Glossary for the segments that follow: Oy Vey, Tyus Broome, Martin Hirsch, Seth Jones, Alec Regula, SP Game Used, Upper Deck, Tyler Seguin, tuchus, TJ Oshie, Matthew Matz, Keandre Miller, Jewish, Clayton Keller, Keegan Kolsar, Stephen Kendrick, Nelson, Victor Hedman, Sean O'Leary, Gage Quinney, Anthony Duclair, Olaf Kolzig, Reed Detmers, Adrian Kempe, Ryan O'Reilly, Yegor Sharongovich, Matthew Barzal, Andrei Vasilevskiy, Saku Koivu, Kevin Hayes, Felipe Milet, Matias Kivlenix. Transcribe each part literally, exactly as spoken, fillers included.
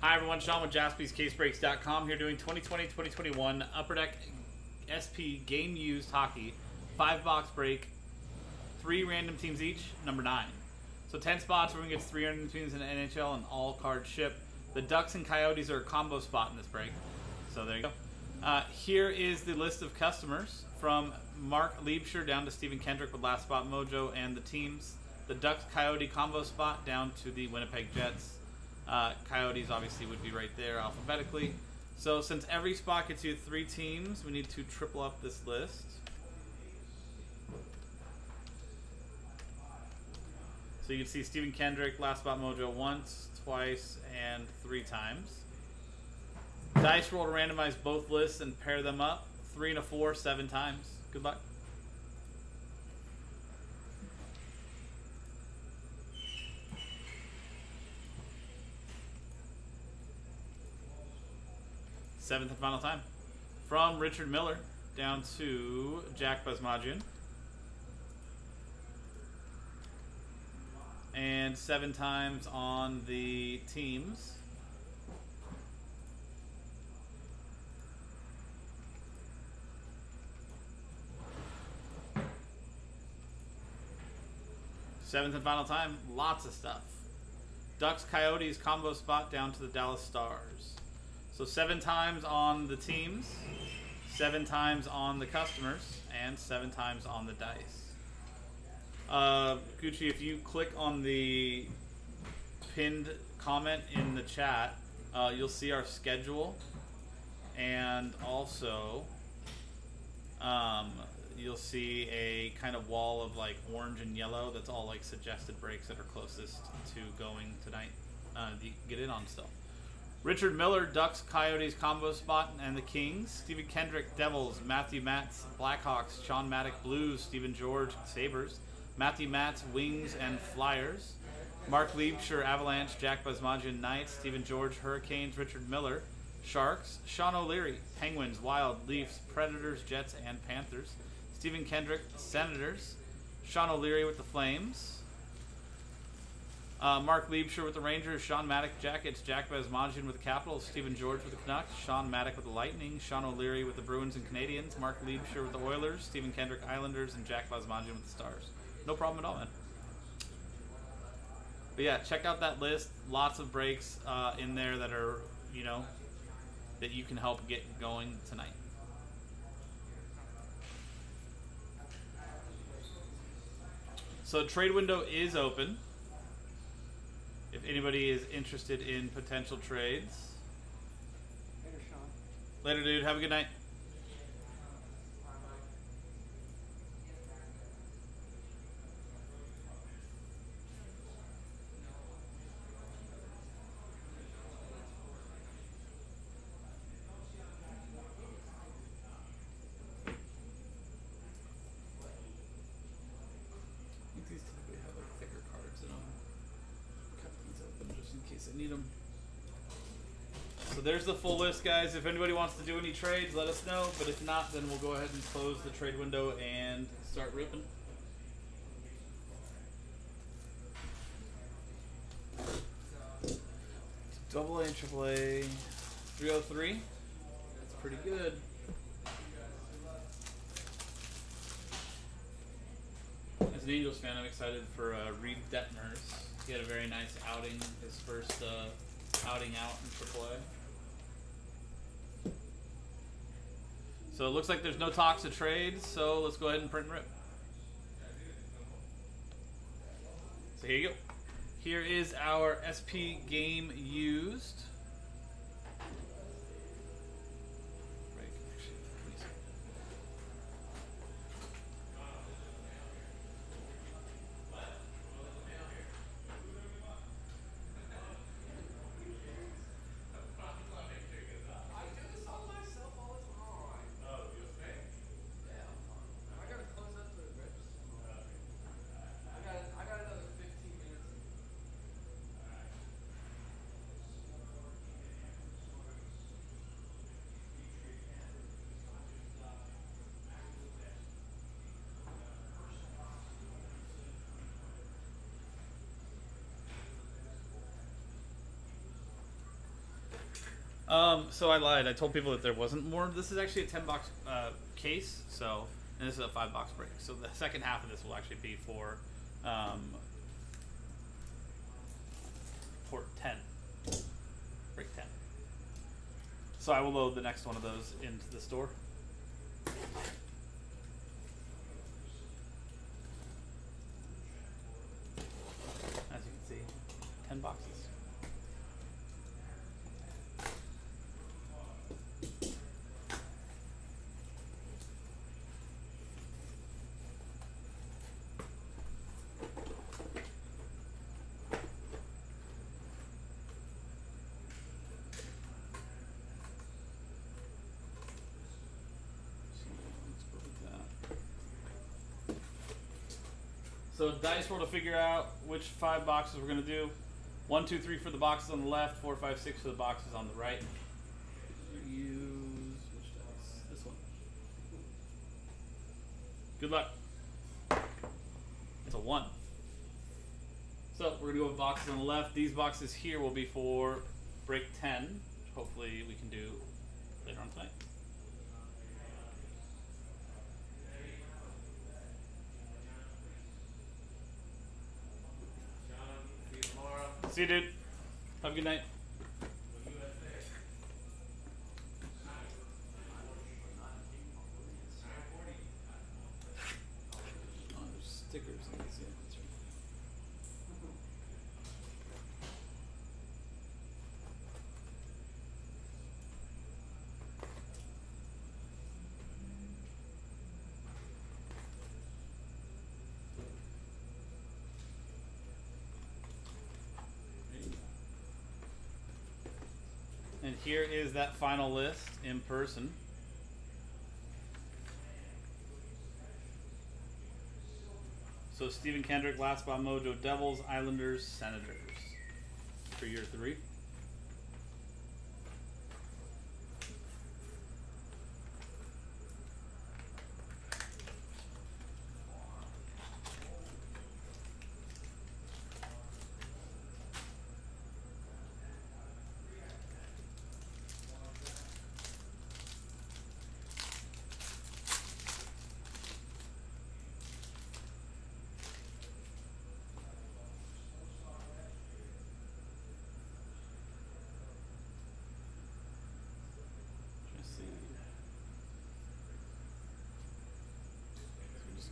Hi everyone, Sean with Jaspys Case Breaks dot com here doing twenty twenty twenty twenty-one Upper Deck S P Game Used Hockey, five box break, three random teams each, number nine. So ten spots where we can get three random teams in the N H L and all cards ship. The Ducks and Coyotes are a combo spot in this break. So there you go. Uh, here is the list of customers from Mark Liebscher down to Stephen Kendrick with Last Spot Mojo and the teams. The Ducks Coyote combo spot down to the Winnipeg Jets. Uh, Coyotes obviously would be right there alphabetically. So since every spot gets you three teams, we need to triple up this list. So you can see Stephen Kendrick, Last Spot Mojo once, twice, and three times. Dice roll to randomize both lists and pair them up. Three and a four, seven times. Good luck. Seventh and final time. From Richard Miller down to Jack Vesmadian. And seven times on the teams. Seventh and final time. Lots of stuff. Ducks Coyotes combo spot down to the Dallas Stars. So seven times on the teams, seven times on the customers, and seven times on the dice. Uh, Gucci, if you click on the pinned comment in the chat, uh, you'll see our schedule, and also um, you'll see a kind of wall of like orange and yellow that's all like suggested breaks that are closest to going tonight. Uh, you can get in on still. Richard Miller, Ducks, Coyotes, combo spot, and the Kings. Stephen Kendrick, Devils. Matthew Matz, Blackhawks. Sean Maddock, Blues. Stephen George, Sabres. Matthew Matz, Wings, and Flyers. Mark Liebscher, Avalanche. Jack Vesmadian, Knights. Stephen George, Hurricanes. Richard Miller, Sharks. Sean O'Leary, Penguins, Wild, Leafs, Predators, Jets, and Panthers. Stephen Kendrick, Senators. Sean O'Leary with the Flames. Uh, Mark Liebscher with the Rangers, Sean Maddock Jackets, Jack Vesmadian with the Capitals, Stephen George with the Canucks, Sean Maddock with the Lightning, Sean O'Leary with the Bruins and Canadiens, Mark Liebscher with the Oilers, Stephen Kendrick Islanders, and Jack Vesmadian with the Stars. No problem at all, man. But yeah, check out that list. Lots of breaks uh, in there that are, you know, that you can help get going tonight. So trade window is open. If anybody is interested in potential trades. Later, Sean. Later, dude. Have a good night. Need them. So there's the full list, guys. If anybody wants to do any trades, let us know. But if not, then we'll go ahead and close the trade window and start ripping. Double A and Triple A, three oh three. That's pretty good. As an Angels fan, I'm excited for uh, Reed Detmers. He had a very nice outing, his first uh, outing out in triple A. So it looks like there's no talks of trades, so let's go ahead and print and rip. So here you go. Here is our S P Game Used. Um, so I lied. I told people that there wasn't more. This is actually a ten box uh, case, so, and this is a five box break. So the second half of this will actually be for um, port ten, break ten. So I will load the next one of those into the store. As you can see, ten boxes. So dice roll to figure out which five boxes we're going to do. One, two, three for the boxes on the left. Four, five, six for the boxes on the right. Use which dice? This one. Good luck. It's a one. So we're going to go with boxes on the left. These boxes here will be for break ten, which hopefully we can do later on tonight. See you, dude. Have a good night. Oh, there's stickers. I can see it. And here is that final list in person. So Stephen Kendrick, Latspa, Mojo, Devils, Islanders, Senators for year three.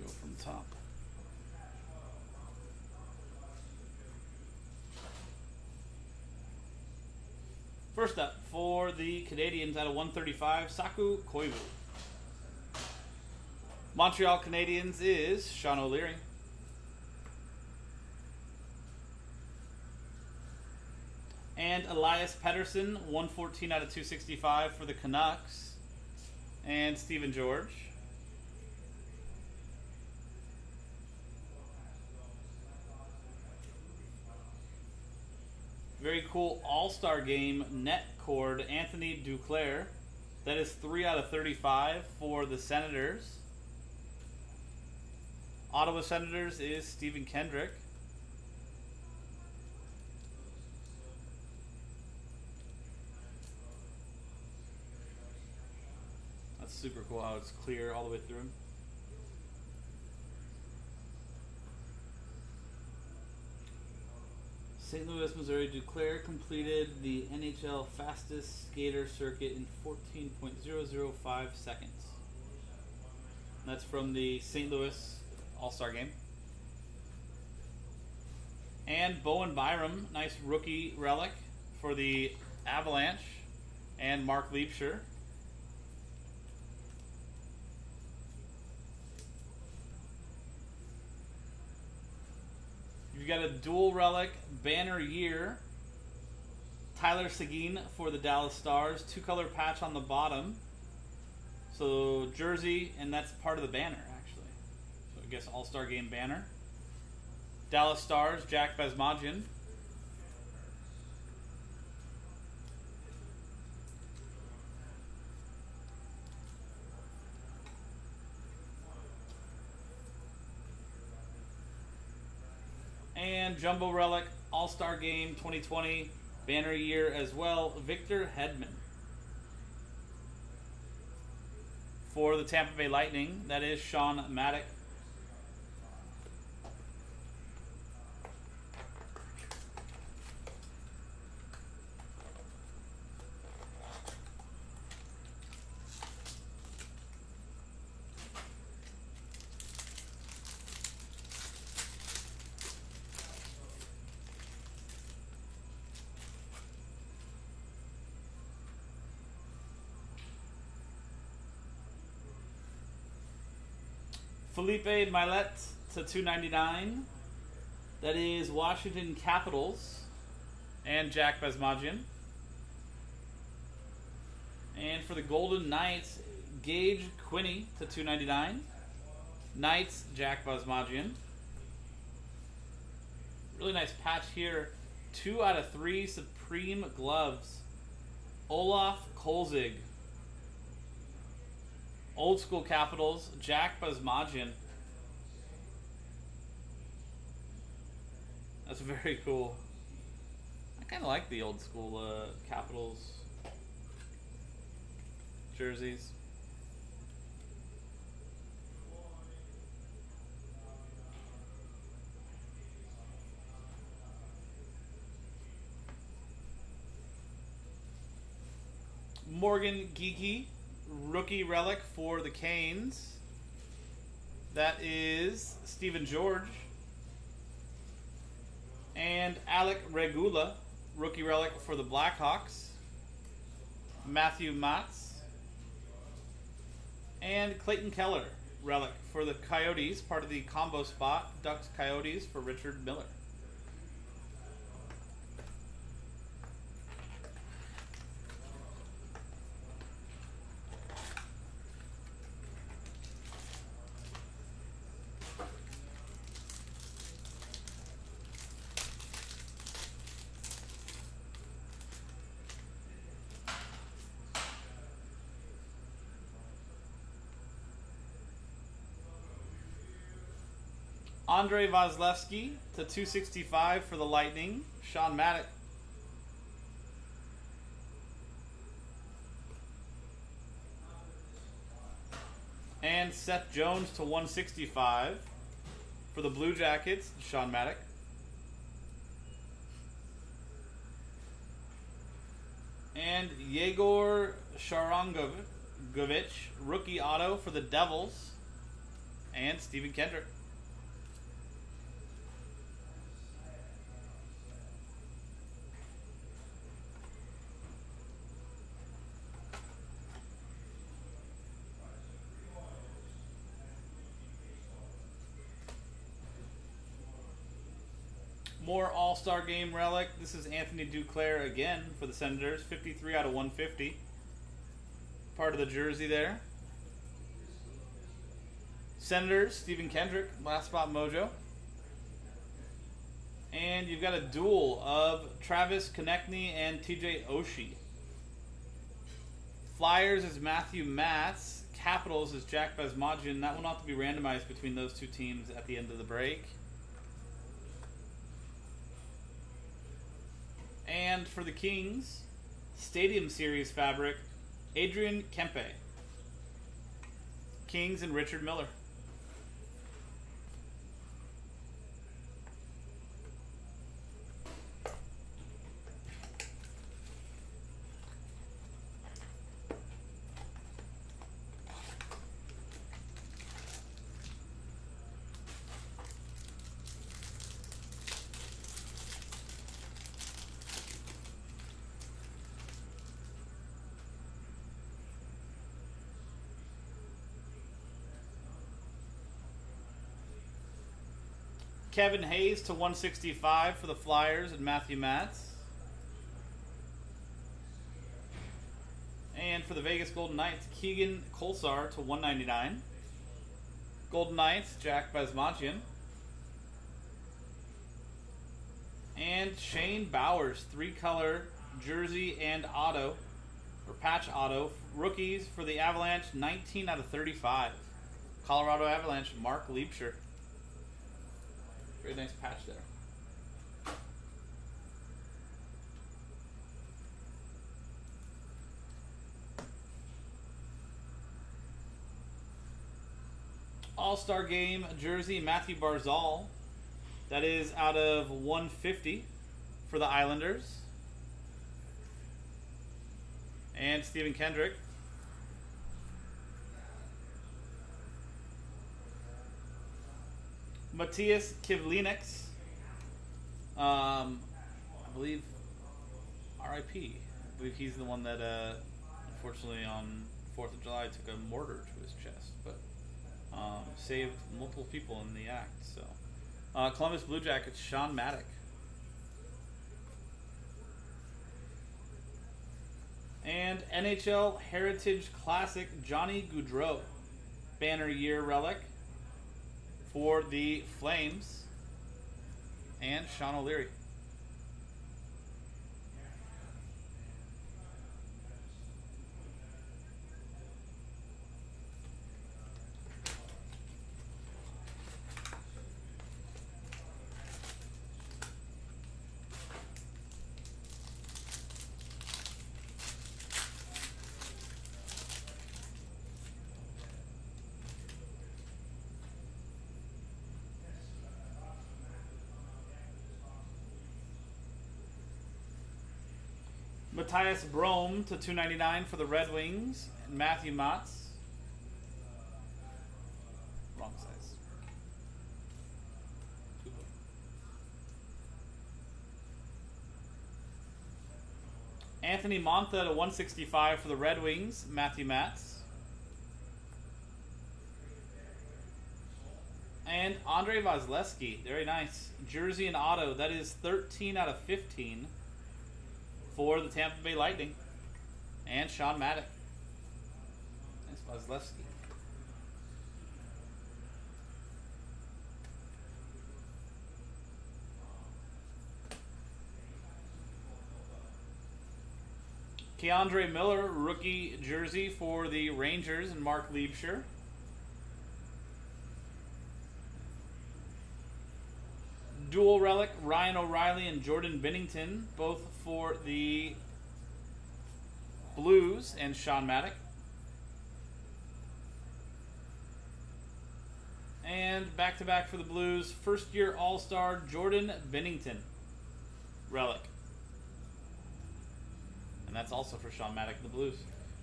Go from the top. First up for the Canadiens out of one thirty-five, Saku Koivu. Montreal Canadiens is Sean O'Leary. And Elias Pettersson, one fourteen out of two sixty-five for the Canucks. And Stephen George. Very cool all-star game net cord, Anthony Duclair. That is three out of thirty-five for the Senators. Ottawa Senators is Stephen Kendrick. That's super cool how it's clear all the way through him. Saint Louis, Missouri, Duclair completed the N H L fastest skater circuit in fourteen point zero zero five seconds. That's from the Saint Louis All-Star Game. And Bowen Byram, nice rookie relic for the Avalanche. And Mark Leapshire. You've got a dual relic banner year. Tyler Seguin for the Dallas Stars. Two color patch on the bottom. So jersey, and that's part of the banner actually. So I guess all-star game banner. Dallas Stars, Jack Vesmadian. And Jumbo Relic, All-Star Game twenty twenty, banner year as well, Victor Hedman. for the Tampa Bay Lightning. That is Sean Maddock. Felipe Milet to two ninety-nine. That is Washington Capitals and Jack Vesmadian. And for the Golden Knights, Gage Quinney to two ninety-nine. Knights, Jack Vesmadian. Really nice patch here. Two out of three Supreme gloves. Olaf Kolzig. Old School Capitals, Jack Vesmadian. That's very cool. I kind of like the Old School uh, Capitals jerseys. Morgan Gigi. Rookie relic for the Canes. That is Stephen George. And Alec Regula, rookie relic for the Blackhawks. Matthew Matz. And Clayton Keller, relic for the Coyotes, part of the combo spot. Ducks Coyotes for Richard Miller. Andrei Vasilevskiy to two sixty-five for the Lightning. Sean Maddock. And Seth Jones to one sixty-five for the Blue Jackets. Sean Maddock. And Yegor Sharongovich, rookie auto for the Devils. And Steven Kendrick. More All-Star Game relic. This is Anthony Duclair again for the Senators. fifty-three out of one fifty. Part of the jersey there. Senators, Stephen Kendrick, last spot mojo. And you've got a duel of Travis Konechny and T J Oshie. Flyers is Matthew Matz. Capitals is Jack Vesmadian. That will not have to be randomized between those two teams at the end of the break. And for the Kings, Stadium Series fabric, Adrian Kempe. Kings and Richard Miller. Kevin Hayes to one sixty-five for the Flyers and Matthew Matz. And for the Vegas Golden Knights, Keegan Kolsar to one ninety-nine. Golden Knights, Jack Vesmadian. And Shane Bowers, three-color jersey and auto, or patch auto, rookies for the Avalanche, nineteen out of thirty-five. Colorado Avalanche, Mark Leapsher. Very nice patch there. All-Star Game jersey, Matthew Barzal. That is out of one fifty for the Islanders. And Steven Kendrick. Matias Kivlenix. Um, I believe R I P. I believe he's the one that, uh, unfortunately, on fourth of July took a mortar to his chest, but um, saved multiple people in the act. So, uh, Columbus Blue Jackets, Sean Maddock. And N H L Heritage Classic, Johnny Gaudreau. Banner year relic for the Flames. And Sean O'Leary. Tyus Broome to two ninety-nine for the Red Wings. And Matthew Motz. Wrong size. Anthony Montha to one sixty-five for the Red Wings. Matthew Motz. And Andrei Vasilevskiy. Very nice. Jersey and auto. That is thirteen out of fifteen. For the Tampa Bay Lightning. And Sean Maddock. That's Vasilevskiy. Keandre Miller, rookie jersey for the Rangers and Mark Leibscher. Dual relic, Ryan O'Reilly and Jordan Binnington, both for the Blues, and Sean Maddock. And back-to-back for the Blues, first-year All-Star Jordan Binnington relic. And that's also for Sean Maddock and the Blues.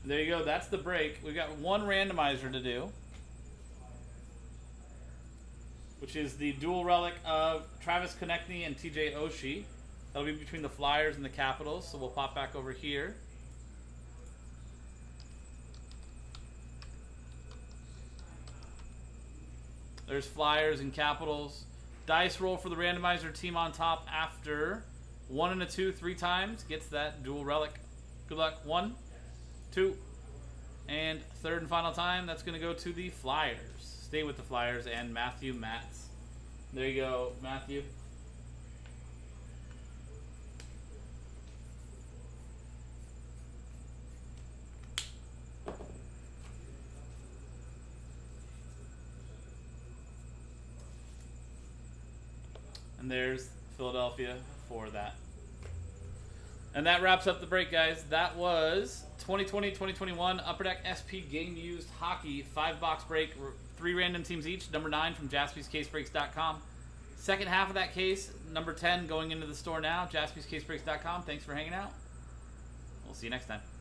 And there you go. That's the break. We've got one randomizer to do, which is the dual relic of Travis Konechny and T J Oshie. That'll be between the Flyers and the Capitals, so we'll pop back over here. There's Flyers and Capitals. Dice roll for the randomizer, team on top after one and a two, three times, gets that dual relic. Good luck. One, two, and third and final time, that's going to go to the Flyers. Stay with the Flyers and Matthew Motz. There you go, Matthew. And there's Philadelphia for that. And that wraps up the break, guys. That was twenty twenty twenty twenty-one Upper Deck S P Game Used Hockey five box break. Three random teams each. Number nine from Jaspys Case Breaks dot com. Second half of that case, number ten, going into the store now. Jaspys Case Breaks dot com. Thanks for hanging out. We'll see you next time.